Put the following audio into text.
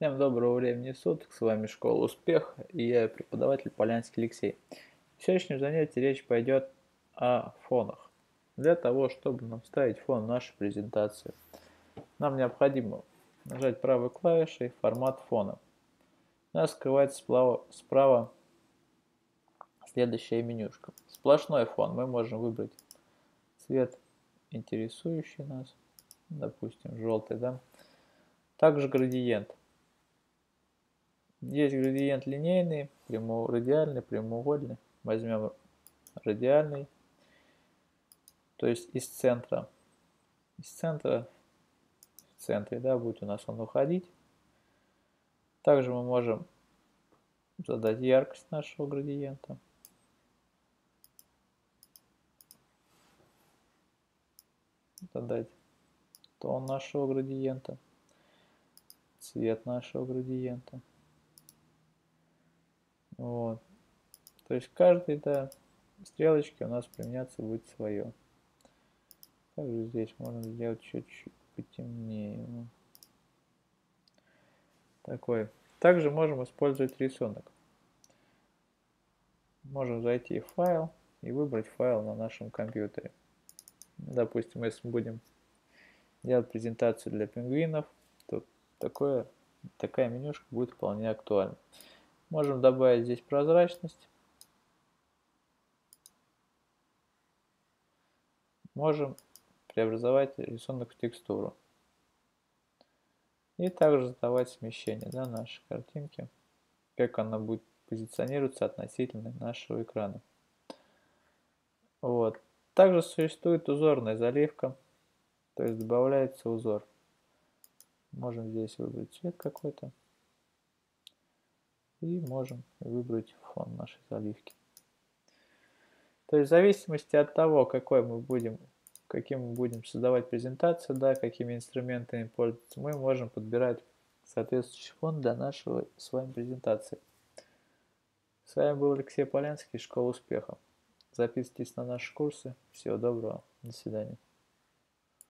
Всем доброго времени суток, с вами Школа Успеха и я преподаватель Полянский Алексей. В сегодняшнем занятии речь пойдет о фонах. Для того, чтобы нам вставить фон в нашу презентацию, нам необходимо нажать правой клавишей «Формат фона». У нас скрывается справа следующая менюшка. Сплошной фон. Мы можем выбрать цвет, интересующий нас, допустим, желтый, да? Также градиент. Есть градиент линейный, радиальный, прямоугольный. Возьмем радиальный, то есть из центра в центре, да, будет у нас он уходить. Также мы можем задать яркость нашего градиента. Задать тон нашего градиента, цвет нашего градиента. Вот. То есть каждой стрелочке у нас применяться будет свое. Также здесь можно сделать чуть-чуть потемнее. Такой. Также можем использовать рисунок. Можем зайти в файл и выбрать файл на нашем компьютере. Допустим, если мы будем делать презентацию для пингвинов, то такая менюшка будет вполне актуальна. Можем добавить здесь прозрачность. Можем преобразовать рисунок в текстуру. И также задавать смещение нашей картинки, как она будет позиционироваться относительно нашего экрана. Вот. Также существует узорная заливка, то есть добавляется узор. Можем здесь выбрать цвет какой-то. И можем выбрать фон нашей заливки. То есть в зависимости от того, каким мы будем создавать презентацию, да, какими инструментами пользоваться, мы можем подбирать соответствующий фон для нашего с вами презентации. С вами был Алексей Полянский, Школа Успеха. Записывайтесь на наши курсы. Всего доброго. До свидания.